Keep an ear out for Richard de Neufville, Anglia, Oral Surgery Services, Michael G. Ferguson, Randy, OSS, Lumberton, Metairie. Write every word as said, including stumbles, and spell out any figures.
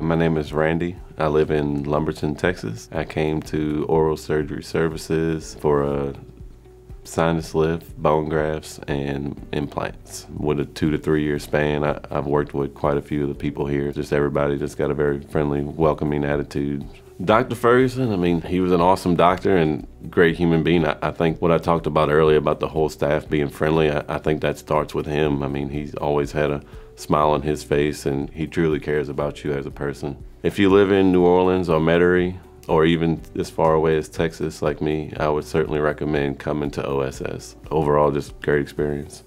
My name is Randy. I live in Lumberton, Texas. I came to Oral Surgery Services for a sinus lift, bone grafts, and implants. With a two to three year span, I, I've worked with quite a few of the people here. Just everybody just got a very friendly, welcoming attitude. Doctor Ferguson, I mean, he was an awesome doctor and great human being. I, I think what I talked about earlier about the whole staff being friendly, I, I think that starts with him. I mean, he's always had a smile on his face and he truly cares about you as a person. If you live in New Orleans or Metairie, or even as far away as Texas like me, I would certainly recommend coming to O S S. Overall, just great experience.